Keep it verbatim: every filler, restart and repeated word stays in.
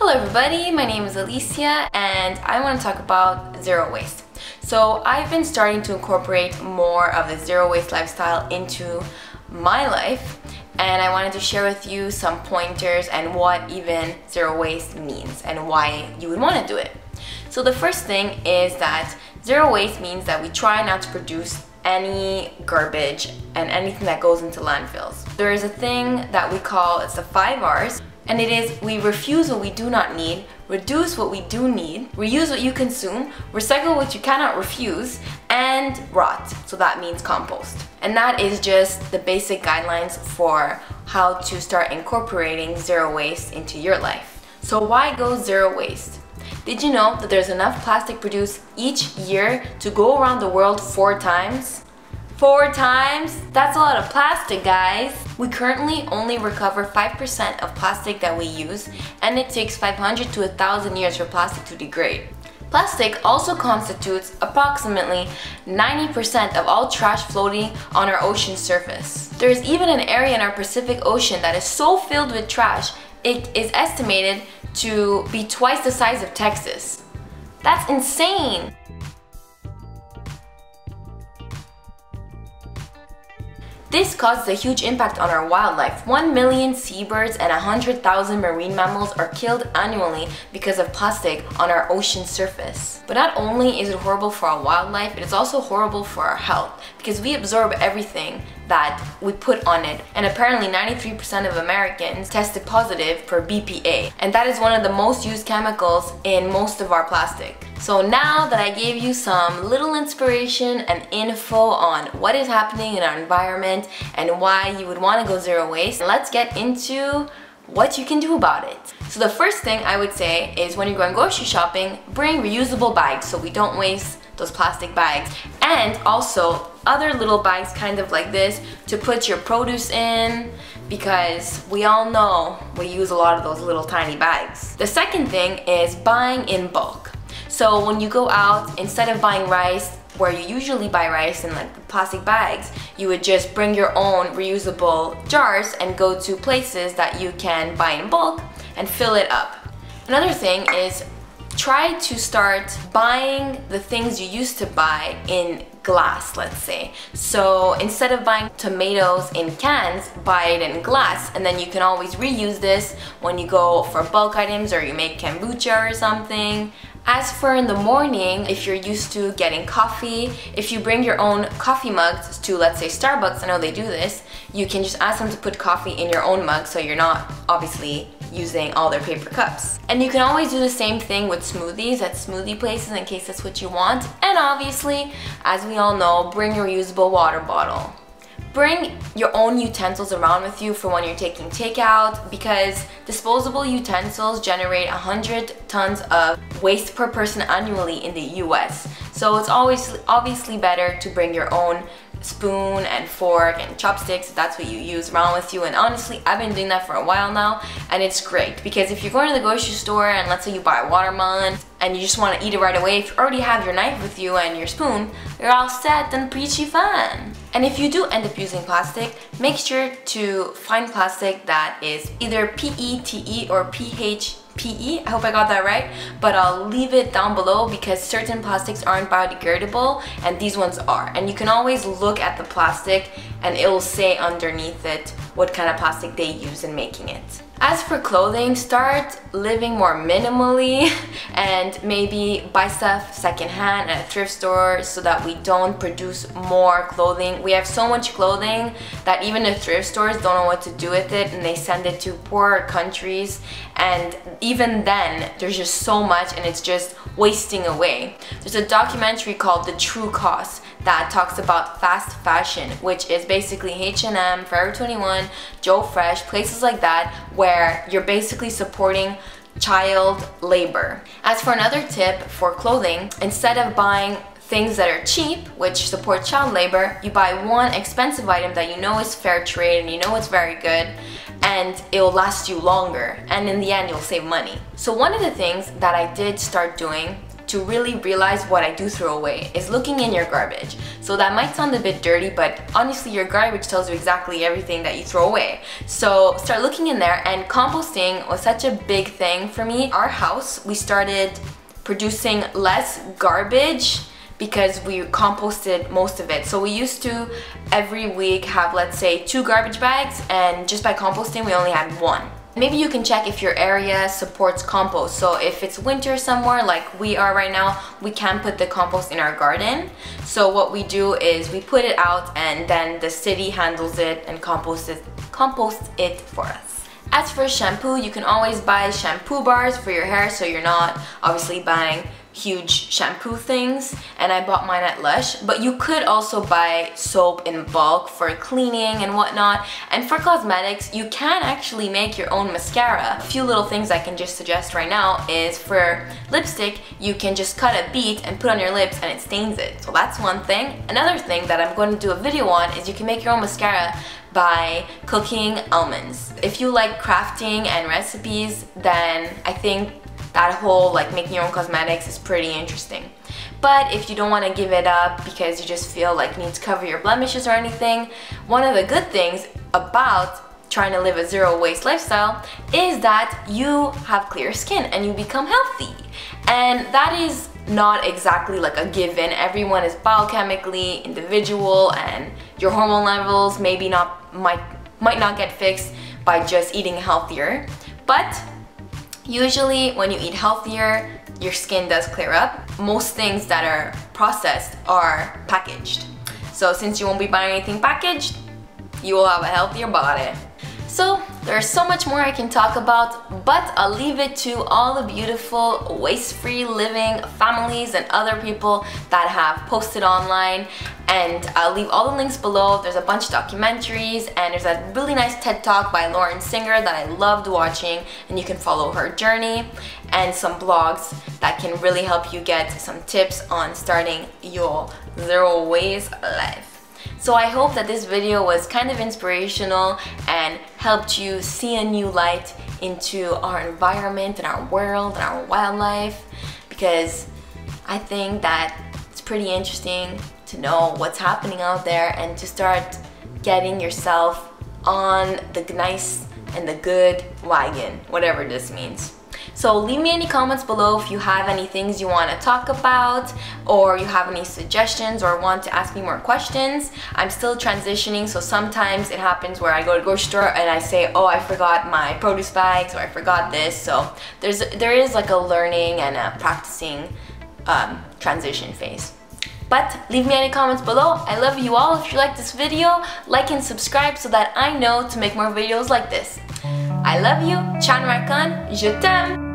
Hello everybody, my name is Alicia and I want to talk about zero waste. So I've been starting to incorporate more of the zero waste lifestyle into my life, and I wanted to share with you some pointers and what even zero waste means and why you would want to do it. So the first thing is that zero waste means that we try not to produce any garbage and anything that goes into landfills. There is a thing that we call, it's the five R's, and it is we refuse what we do not need, reduce what we do need, reuse what you consume, recycle what you cannot refuse, and rot. So that means compost. And that is just the basic guidelines for how to start incorporating zero waste into your life. So why go zero waste? Did you know that there's enough plastic produced each year to go around the world four times? Four times? That's a lot of plastic, guys! We currently only recover five percent of plastic that we use, and it takes five hundred to one thousand years for plastic to degrade. Plastic also constitutes approximately ninety percent of all trash floating on our ocean surface. There is even an area in our Pacific Ocean that is so filled with trash, it is estimated to be twice the size of Texas. That's insane! This causes a huge impact on our wildlife. one million seabirds and one hundred thousand marine mammals are killed annually because of plastic on our ocean surface. But not only is it horrible for our wildlife, it is also horrible for our health because we absorb everything that we put on it, and apparently ninety-three percent of Americans tested positive for B P A, and that is one of the most used chemicals in most of our plastic. So now that I gave you some little inspiration and info on what is happening in our environment and why you would want to go zero waste, let's get into what you can do about it. So the first thing I would say is when you're going grocery shopping, bring reusable bags so we don't waste those plastic bags, and also other little bags kind of like this to put your produce in, because we all know we use a lot of those little tiny bags. The second thing is buying in bulk. So when you go out, instead of buying rice where you usually buy rice in like the plastic bags, you would just bring your own reusable jars and go to places that you can buy in bulk and fill it up. Another thing is try to start buying the things you used to buy in glass, let's say. So instead of buying tomatoes in cans, buy it in glass, and then you can always reuse this when you go for bulk items or you make kombucha or something. As for in the morning, if you're used to getting coffee, if you bring your own coffee mugs to, let's say, Starbucks, I know they do this, you can just ask them to put coffee in your own mug so you're not obviously using all their paper cups. And you can always do the same thing with smoothies at smoothie places in case that's what you want. And obviously, as we all know, bring your reusable water bottle. Bring your own utensils around with you for when you're taking takeout, because disposable utensils generate one hundred tons of waste per person annually in the U S. So it's always obviously better to bring your own spoon and fork and chopsticks if that's what you use around with you. And honestly, I've been doing that for a while now, and it's great because if you're going to the grocery store and let's say you buy a watermelon and you just want to eat it right away, if you already have your knife with you and your spoon, you're all set and preachy fun. And if you do end up using plastic, make sure to find plastic that is either P E T E or P H P E, I hope I got that right, but I'll leave it down below because certain plastics aren't biodegradable and these ones are. And you can always look at the plastic and it will say underneath it what kind of plastic they use in making it. As for clothing, start living more minimally and maybe buy stuff secondhand at a thrift store so that we don't produce more clothing. We have so much clothing that even the thrift stores don't know what to do with it, and they send it to poor countries, and even then there's just so much and it's just wasting away. There's a documentary called The True Cost that talks about fast fashion, which is basically H and M, Forever twenty-one, Joe Fresh, places like that where you're basically supporting child labor. As for another tip for clothing, instead of buying things that are cheap, which support child labor, you buy one expensive item that you know is fair trade and you know it's very good, and it'll last you longer, and in the end you'll save money. So one of the things that I did start doing to really realize what I do throw away is looking in your garbage. So that might sound a bit dirty, but honestly your garbage tells you exactly everything that you throw away. So start looking in there, and composting was such a big thing for me. Our house, we started producing less garbage because we composted most of it. So we used to every week have, let's say, two garbage bags, and just by composting we only had one. Maybe you can check if your area supports compost. So if it's winter somewhere like we are right now, we can put the compost in our garden. So what we do is we put it out, and then the city handles it and composts it, composts it for us. As for shampoo, you can always buy shampoo bars for your hair, so you're not obviously buying huge shampoo things, and I bought mine at Lush. But you could also buy soap in bulk for cleaning and whatnot. And for cosmetics, you can actually make your own mascara. A few little things I can just suggest right now is for lipstick, you can just cut a bead and put on your lips and it stains it. So that's one thing. Another thing that I'm going to do a video on is you can make your own mascara by cooking almonds. If you like crafting and recipes, then I think that whole like making your own cosmetics is pretty interesting. But if you don't want to give it up because you just feel like you need to cover your blemishes or anything, one of the good things about trying to live a zero waste lifestyle is that you have clear skin and you become healthy. And that is not exactly like a given. Everyone is biochemically individual, and your hormone levels maybe not might might not get fixed by just eating healthier. But usually when you eat healthier, your skin does clear up. Most things that are processed are packaged. So since you won't be buying anything packaged, you will have a healthier body. So there's so much more I can talk about, but I'll leave it to all the beautiful waste-free living families and other people that have posted online. And I'll leave all the links below. There's a bunch of documentaries, and there's a really nice TED Talk by Lauren Singer that I loved watching, and you can follow her journey, and some blogs that can really help you get some tips on starting your zero waste life. So I hope that this video was kind of inspirational and helped you see a new light into our environment and our world and our wildlife, because I think that it's pretty interesting to know what's happening out there and to start getting yourself on the nice and the good wagon, whatever this means. So leave me any comments below if you have any things you want to talk about, or you have any suggestions, or want to ask me more questions. I'm still transitioning, so sometimes it happens where I go to the grocery store and I say, oh, I forgot my produce bags, or I forgot this. So there's, there is like a learning and a practicing um, transition phase. But leave me any comments below. I love you all. If you like this video, like and subscribe so that I know to make more videos like this. I love you. Ciao, Markan. Je t'aime.